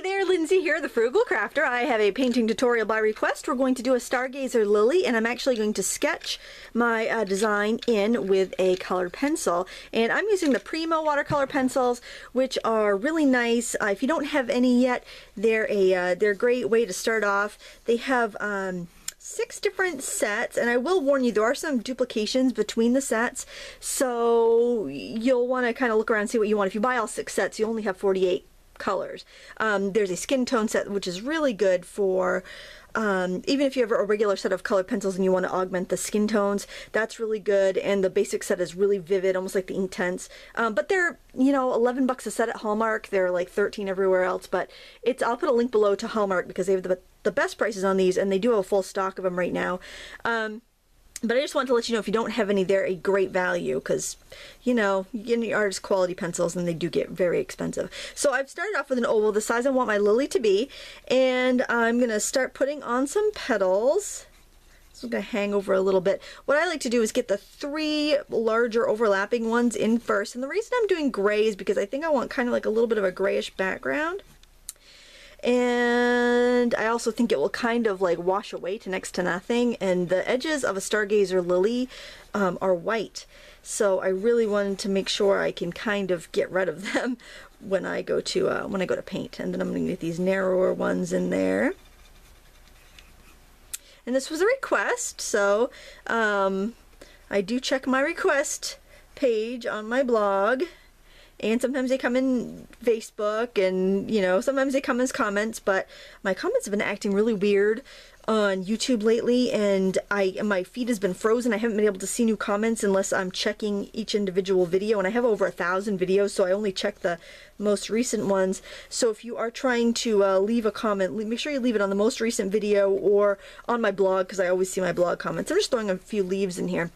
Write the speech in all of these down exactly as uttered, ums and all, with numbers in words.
Hey there, Lindsay here, the Frugal Crafter. I have a painting tutorial by request. We're going to do a Stargazer Lily, and I'm actually going to sketch my uh, design in with a colored pencil. And I'm using the Primo watercolor pencils, which are really nice. Uh, if you don't have any yet, they're a uh, they're a great way to start off. They have um, six different sets, and I will warn you, there are some duplications between the sets, so you'll want to kind of look around and see what you want. If you buy all six sets, you only have forty-eight. Colors. Um, there's a skin tone set which is really good for um, even if you have a regular set of colored pencils and you want to augment the skin tones, that's really good. And the basic set is really vivid, almost like the Inktense. Um, but they're, you know, eleven bucks a set at Hallmark. They're like thirteen everywhere else, but it's, I'll put a link below to Hallmark because they have the, the best prices on these, and they do have a full stock of them right now. Um, But I just want to let you know, if you don't have any, they're a great value because, you know, you get any artist quality pencils and they do get very expensive. So I've started off with an oval the size I want my lily to be, and I'm going to start putting on some petals. So I'm going to hang over a little bit. What I like to do is get the three larger overlapping ones in first, and the reason I'm doing gray is because I think I want kind of like a little bit of a grayish background. And I also think it will kind of like wash away to next to nothing, and the edges of a Stargazer Lily um, are white, so I really wanted to make sure I can kind of get rid of them when I go to uh, when I go to paint. And then I'm going to get these narrower ones in there, and this was a request, so um, I do check my request page on my blog. And sometimes they come in Facebook, and, you know, sometimes they come as comments, but my comments have been acting really weird on YouTube lately, and I my feed has been frozen. I haven't been able to see new comments unless I'm checking each individual video, and I have over a thousand videos, so I only check the most recent ones. So if you are trying to uh, leave a comment, make sure you leave it on the most recent video or on my blog, because I always see my blog comments. I'm just throwing a few leaves in here.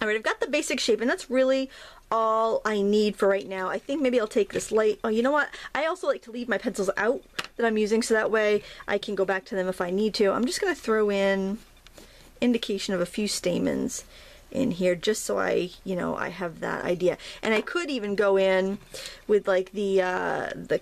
Alright, I've got the basic shape, and that's really all I need for right now. I think maybe I'll take this light. Oh, you know what? I also like to leave my pencils out that I'm using, so that way I can go back to them if I need to. I'm just going to throw in indication of a few stamens in here, just so I, you know, I have that idea. And I could even go in with like the, uh, the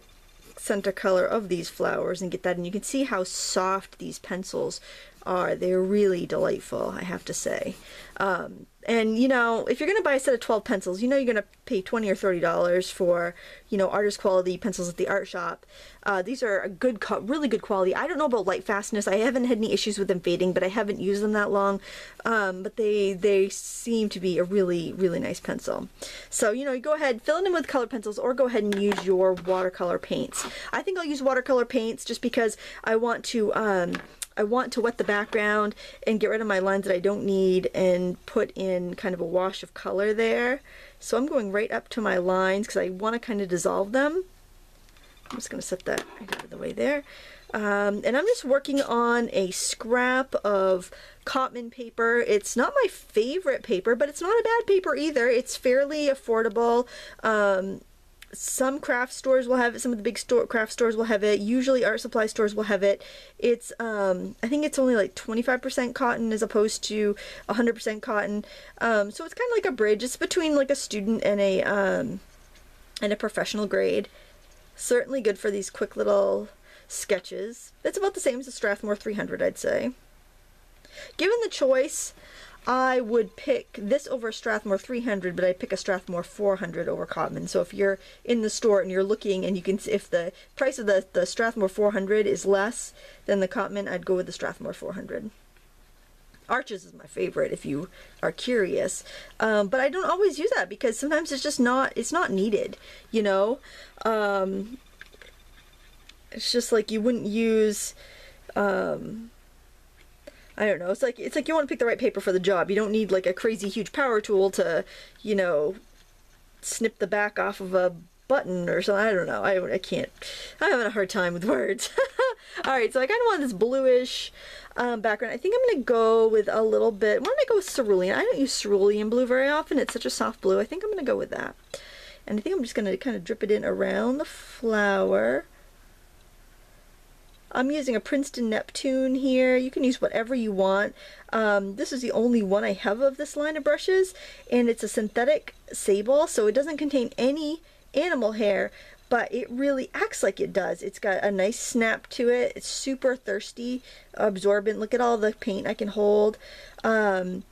center color of these flowers and get that. And you can see how soft these pencils are. They're really delightful, I have to say. Um, and, you know, if you're going to buy a set of twelve pencils, you know you're going to pay twenty or thirty dollars for, you know, artist quality pencils at the art shop. Uh, these are a good, really good quality. I don't know about light fastness. I haven't had any issues with them fading, but I haven't used them that long. Um, but they, they seem to be a really, really nice pencil. So, you know, you go ahead, fill it in with colored pencils, or go ahead and use your watercolor paints. I think I'll use watercolor paints just because I want to... Um, I want to wet the background and get rid of my lines that I don't need and put in kind of a wash of color there. So I'm going right up to my lines because I want to kind of dissolve them. I'm just going to set that right out of the way there. Um, and I'm just working on a scrap of Cotman paper. It's not my favorite paper, but it's not a bad paper either. It's fairly affordable. Um, Some craft stores will have it. Some of the big store craft stores will have it. Usually art supply stores will have it. It's, um, I think it's only like twenty-five percent cotton as opposed to one hundred percent cotton. Um, so it's kind of like a bridge. It's between like a student and a, um, and a professional grade. Certainly good for these quick little sketches. It's about the same as the Strathmore three hundred, I'd say. Given the choice, I would pick this over Strathmore three hundred, but I pick a Strathmore four hundred over Cotman. So if you're in the store and you're looking, and you can, if the price of the, the Strathmore four hundred is less than the Cotman, I'd go with the Strathmore four hundred. Arches is my favorite if you are curious, um, but I don't always use that because sometimes it's just not, it's not needed, you know. Um, it's just like you wouldn't use, um, I don't know, it's like it's like you want to pick the right paper for the job. You don't need like a crazy huge power tool to, you know, snip the back off of a button or something. I don't know, I, I can't, I'm having a hard time with words. Alright, so I kind of want this bluish um, background. I think I'm going to go with a little bit, why don't I go with cerulean? I don't use cerulean blue very often, it's such a soft blue. I think I'm going to go with that. And I think I'm just going to kind of drip it in around the flower. I'm using a Princeton Neptune here. You can use whatever you want. Um, this is the only one I have of this line of brushes, and it's a synthetic sable, so it doesn't contain any animal hair, but it really acts like it does. It's got a nice snap to it. It's super thirsty, absorbent. Look at all the paint I can hold. Um,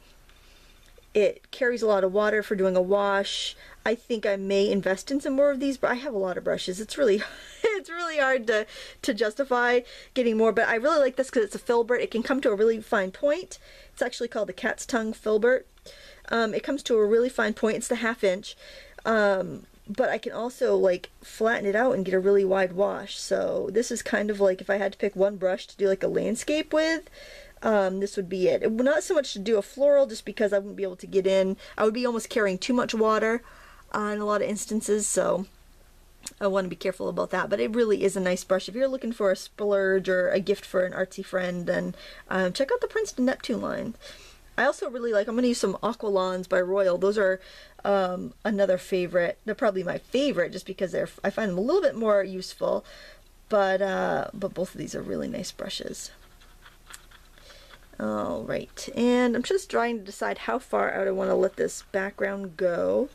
it carries a lot of water for doing a wash. I think I may invest in some more of these, but I have a lot of brushes. It's really it's really hard to, to justify getting more, but I really like this because it's a filbert. It can come to a really fine point. It's actually called the cat's tongue filbert. Um, it comes to a really fine point. It's the half inch. Um, but I can also like flatten it out and get a really wide wash. So this is kind of like if I had to pick one brush to do like a landscape with, um, this would be it. It would not so much to do a floral just because I wouldn't be able to get in. I would be almost carrying too much water uh, in a lot of instances. So I want to be careful about that, but it really is a nice brush. If you're looking for a splurge or a gift for an artsy friend, then um, check out the Princeton Neptune line. I also really like, I'm going to use some Aqualons by Royal. Those are um, another favorite. They're probably my favorite just because they're, I find them a little bit more useful. But, uh, but both of these are really nice brushes. Alright, and I'm just trying to decide how far out I want to let this background go.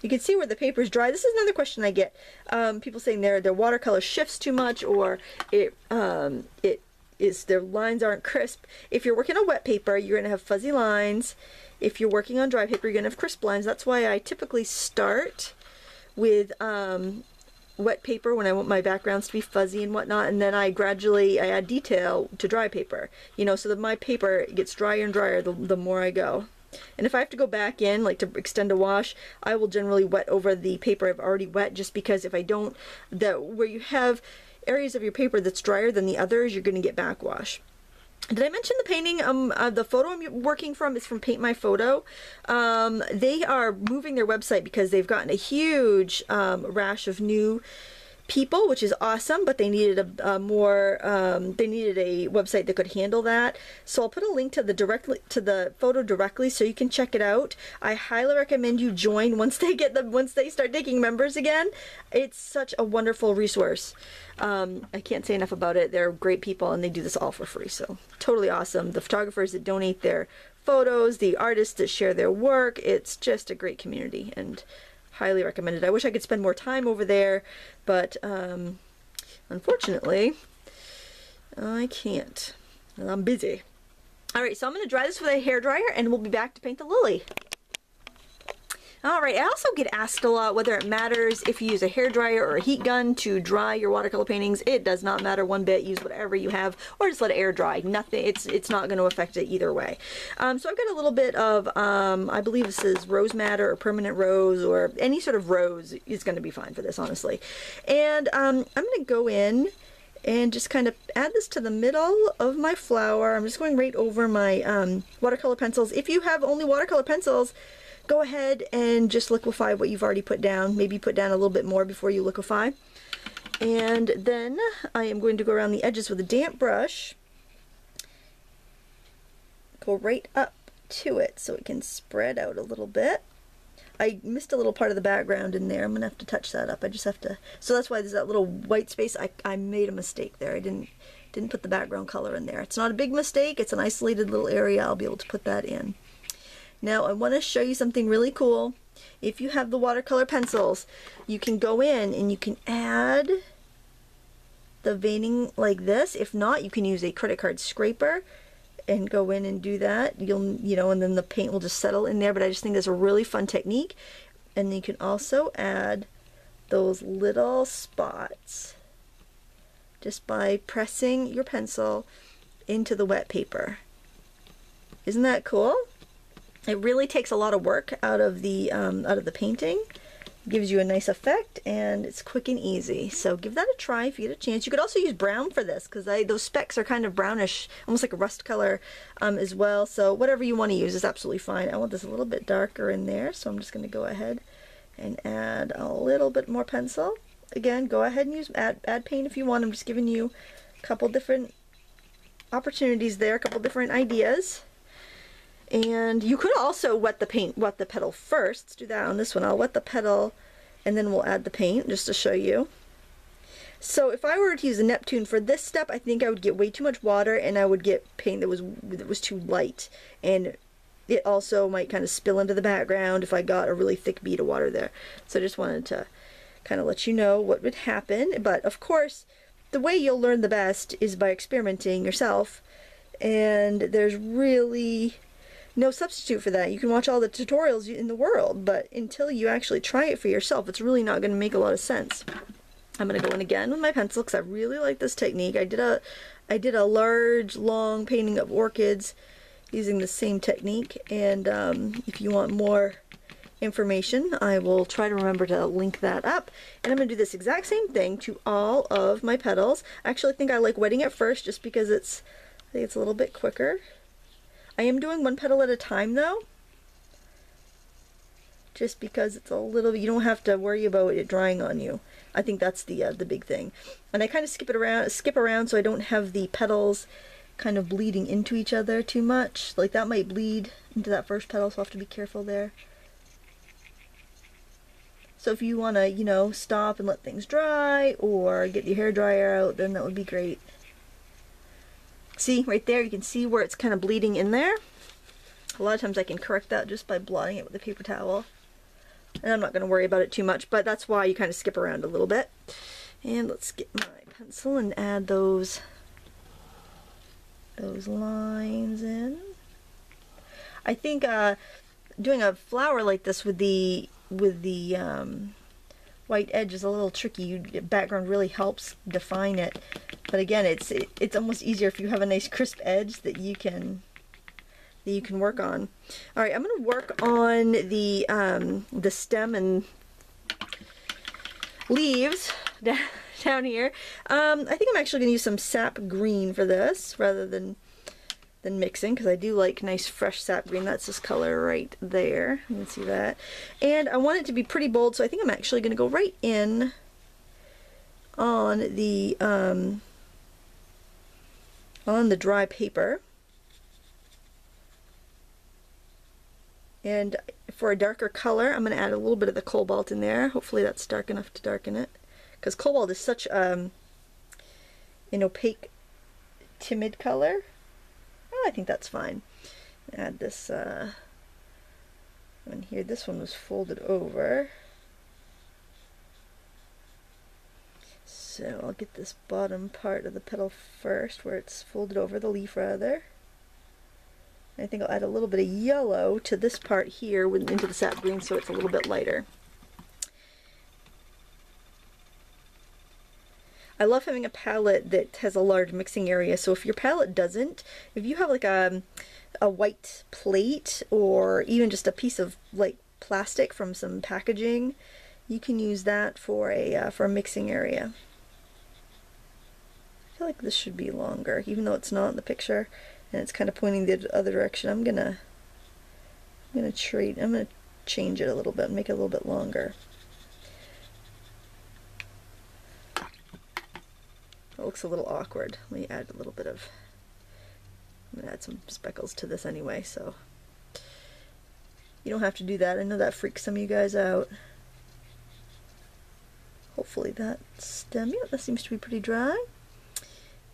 You can see where the paper is dry. This is another question I get. Um, people saying their, their watercolor shifts too much or it, um, it, is their lines aren't crisp. If you're working on wet paper, you're going to have fuzzy lines. If you're working on dry paper, you're going to have crisp lines. That's why I typically start with um, wet paper when I want my backgrounds to be fuzzy and whatnot, and then I gradually I add detail to dry paper. You know, so that my paper gets drier and drier the, the more I go. And if I have to go back in, like to extend a wash, I will generally wet over the paper I've already wet just because if I don't, that where you have areas of your paper that's drier than the others, you're going to get backwash. Did I mention the painting? Um, uh, the photo I'm working from is from Paint My Photo. Um, they are moving their website because they've gotten a huge um, rash of new people, which is awesome, but they needed a, a more, um, they needed a website that could handle that. So I'll put a link to the directly to the photo directly so you can check it out. I highly recommend you join once they get the, once they start taking members again. It's such a wonderful resource. Um, I can't say enough about it. They're great people and they do this all for free. So totally awesome. The photographers that donate their photos, the artists that share their work, it's just a great community and highly recommended. I wish I could spend more time over there, but um, unfortunately, I can't. I'm busy. Alright, so I'm going to dry this with a hairdryer and we'll be back to paint the lily. Alright, I also get asked a lot whether it matters if you use a hairdryer or a heat gun to dry your watercolor paintings. It does not matter one bit. Use whatever you have or just let it air dry. Nothing, it's it's not going to affect it either way. Um, so I've got a little bit of, um, I believe this is rose madder or permanent rose or any sort of rose is going to be fine for this, honestly. And um, I'm going to go in and just kind of add this to the middle of my flower. I'm just going right over my um, watercolor pencils. If you have only watercolor pencils, go ahead and just liquefy what you've already put down. Maybe put down a little bit more before you liquefy. And then I am going to go around the edges with a damp brush. Go right up to it so it can spread out a little bit. I missed a little part of the background in there. I'm going to have to touch that up. I just have to... So that's why there's that little white space. I, I made a mistake there. I didn't, didn't put the background color in there. It's not a big mistake. It's an isolated little area. I'll be able to put that in. Now I want to show you something really cool. If you have the watercolor pencils, you can go in and you can add the veining like this. If not, you can use a credit card scraper and go in and do that. You'll, you know, and then the paint will just settle in there, but I just think that's a really fun technique. And you can also add those little spots just by pressing your pencil into the wet paper. Isn't that cool? It really takes a lot of work out of the um, out of the painting. It gives you a nice effect and it's quick and easy. So give that a try if you get a chance. You could also use brown for this because those specks are kind of brownish, almost like a rust color um, as well. So whatever you want to use is absolutely fine. I want this a little bit darker in there, so I'm just going to go ahead and add a little bit more pencil. Again, go ahead and use add, add paint if you want. I'm just giving you a couple different opportunities there, a couple different ideas. And you could also wet the paint, wet the petal first. Let's do that on this one. I'll wet the petal and then we'll add the paint just to show you. So if I were to use a Neptune for this step, I think I would get way too much water and I would get paint that was that was too light and it also might kind of spill into the background if I got a really thick bead of water there. So I just wanted to kind of let you know what would happen. But of course, the way you'll learn the best is by experimenting yourself, and there's really no substitute for that. You can watch all the tutorials in the world, but until you actually try it for yourself, it's really not going to make a lot of sense. I'm going to go in again with my pencil because I really like this technique. I did a I did a large, long painting of orchids using the same technique, and um, if you want more information, I will try to remember to link that up. And I'm going to do this exact same thing to all of my petals. Actually, I think I like wetting it first just because it's, I think it's a little bit quicker. I am doing one petal at a time though, just because it's a little, you don't have to worry about it drying on you. I think that's the uh, the big thing. And I kind of skip it around, skip around so I don't have the petals kind of bleeding into each other too much. Like that might bleed into that first petal, so I'll have to be careful there. So if you want to, you know, stop and let things dry or get your hair dryer out, then that would be great. See right there, you can see where it's kind of bleeding in there. A lot of times I can correct that just by blotting it with a paper towel. And I'm not going to worry about it too much, but that's why you kind of skip around a little bit. And let's get my pencil and add those, those lines in. I think uh, doing a flower like this with the with the um, white edge is a little tricky. You, background really helps define it, but again, it's it, it's almost easier if you have a nice crisp edge that you can. that you can work on. All right, I'm going to work on the um, the stem and leaves down here. Um, I think I'm actually going to use some sap green for this rather than than mixing, because I do like nice fresh sap green. That's this color right there. You can see that. And I want it to be pretty bold, so I think I'm actually going to go right in on the um, on the dry paper. And for a darker color, I'm going to add a little bit of the cobalt in there. Hopefully that's dark enough to darken it, because cobalt is such um, an opaque, timid color. Well, I think that's fine. Add this uh, one here. This one was folded over. So I'll get this bottom part of the petal first, where it's folded over, the leaf rather. I think I'll add a little bit of yellow to this part here with, into the sap green, so it's a little bit lighter. I love having a palette that has a large mixing area, so if your palette doesn't, if you have like a, a white plate or even just a piece of like plastic from some packaging, you can use that for a, uh, for a mixing area. I feel like this should be longer, even though it's not in the picture. And it's kind of pointing the other direction. I'm gonna, I'm gonna treat, I'm gonna change it a little bit, make it a little bit longer. It looks a little awkward. Let me add a little bit of, I'm gonna add some speckles to this anyway, so you don't have to do that. I know that freaks some of you guys out. Hopefully that stem, yeah, that seems to be pretty dry.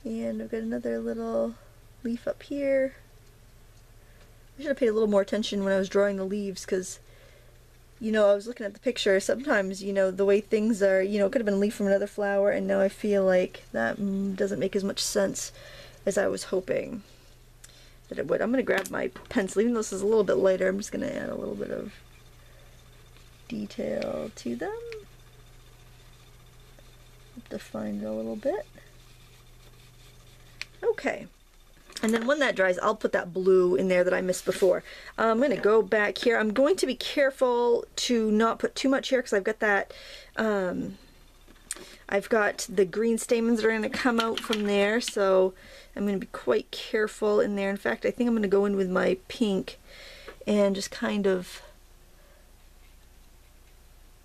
And I've got another little leaf up here. I should have paid a little more attention when I was drawing the leaves, because, you know, I was looking at the picture. Sometimes, you know, the way things are, you know, it could have been a leaf from another flower, and now I feel like that doesn't make as much sense as I was hoping that it would. I'm going to grab my pencil. Even though this is a little bit lighter, I'm just going to add a little bit of detail to them. Define it a little bit. Okay. And then when that dries, I'll put that blue in there that I missed before. Uh, I'm going to go back here. I'm going to be careful to not put too much here, because I've got that, um, I've got the green stamens that are going to come out from there. So I'm going to be quite careful in there. In fact, I think I'm going to go in with my pink and just kind of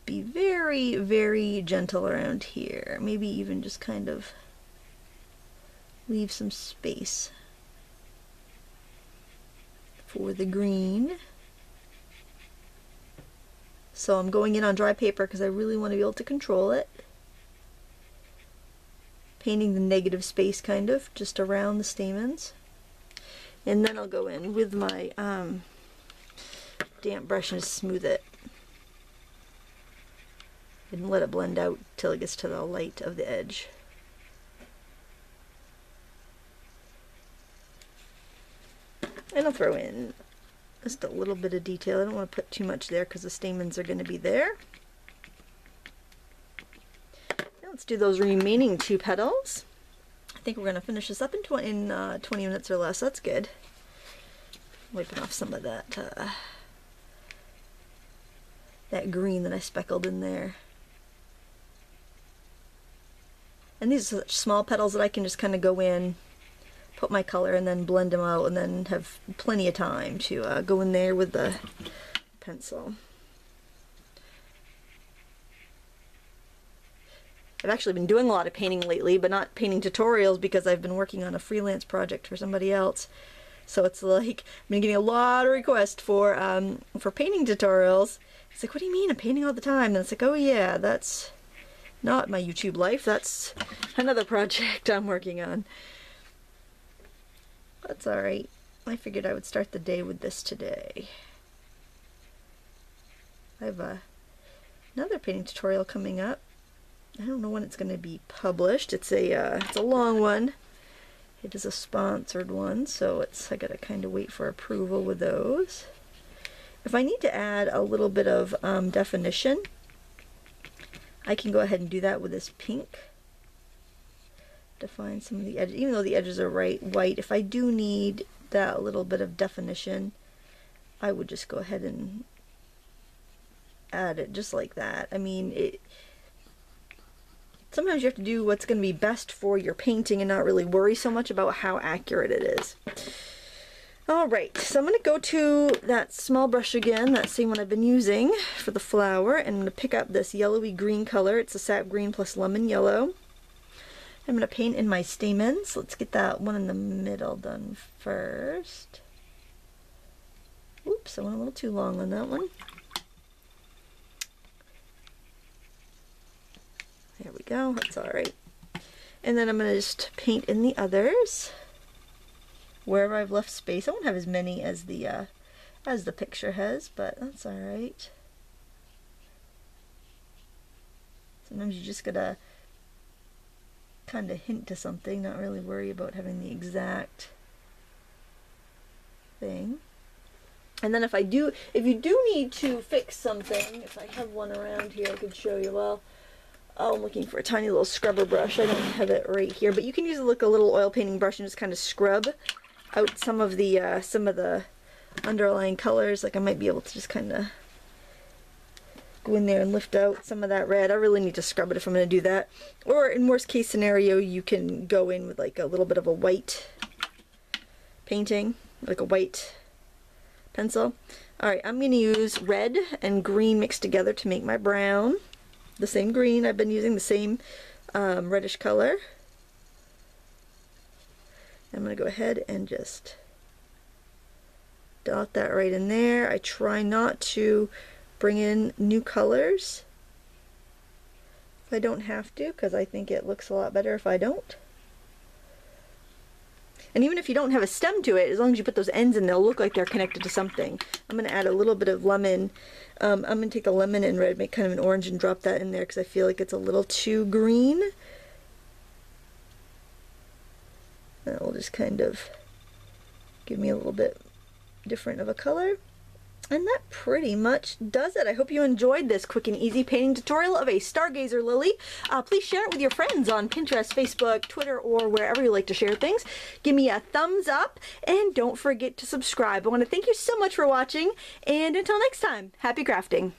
be very, very gentle around here. Maybe even just kind of leave some space for the green. So I'm going in on dry paper because I really want to be able to control it. Painting the negative space kind of just around the stamens. And then I'll go in with my um, damp brush and smooth it. And let it blend out till it gets to the light of the edge. And I'll throw in just a little bit of detail. I don't want to put too much there because the stamens are going to be there. Now let's do those remaining two petals. I think we're going to finish this up in, tw in uh, twenty minutes or less. That's good. Wiping off some of that uh, that green that I speckled in there. And these are such small petals that I can just kind of go in, put my color, and then blend them out, and then have plenty of time to uh, go in there with the pencil. I've actually been doing a lot of painting lately, but not painting tutorials because I've been working on a freelance project for somebody else. So it's like, I've been getting a lot of requests for, um, for painting tutorials. It's like, what do you mean? I'm painting all the time. And it's like, oh yeah, that's not my YouTube life. That's another project I'm working on. That's alright. I figured I would start the day with this today. I have a, another painting tutorial coming up. I don't know when it's going to be published. It's a uh, it's a long one. It is a sponsored one, so it's I gotta kind of wait for approval with those. If I need to add a little bit of um, definition, I can go ahead and do that with this pink. Define some of the edges, even though the edges are right white. If I do need that little bit of definition, I would just go ahead and add it just like that. I mean, it. Sometimes you have to do what's going to be best for your painting and not really worry so much about how accurate it is. All right, so I'm going to go to that small brush again, that same one I've been using for the flower, and I'm going to pick up this yellowy green color. It's a sap green plus lemon yellow. I'm going to paint in my stamens. Let's get that one in the middle done first. Oops, I went a little too long on that one. There we go, that's alright. And then I'm going to just paint in the others wherever I've left space. I won't have as many as the, uh, as the picture has, but that's alright. Sometimes you just gotta kind of hint to something, not really worry about having the exact thing. And then if I do, if you do need to fix something, if I have one around here I could show you. Well, oh, I'm looking for a tiny little scrubber brush. I don't have it right here, but you can use like a little oil painting brush and just kind of scrub out some of the uh, some of the underlying colors. Like I might be able to just kind of go in there and lift out some of that red. I really need to scrub it if I'm going to do that. Or in worst case scenario, you can go in with like a little bit of a white painting, like a white pencil. Alright, I'm going to use red and green mixed together to make my brown. The same green, I've been using the same um, reddish color. I'm going to go ahead and just dot that right in there. I try not to bring in new colors if I don't have to, because I think it looks a lot better if I don't. And even if you don't have a stem to it, as long as you put those ends in, they'll look like they're connected to something. I'm going to add a little bit of lemon. Um, I'm going to take the lemon and red, make kind of an orange, and drop that in there because I feel like it's a little too green. That will just kind of give me a little bit different of a color. And that pretty much does it. I hope you enjoyed this quick and easy painting tutorial of a Stargazer Lily. Uh, please share it with your friends on Pinterest, Facebook, Twitter, or wherever you like to share things. Give me a thumbs up, and don't forget to subscribe. I want to thank you so much for watching, and until next time, happy crafting.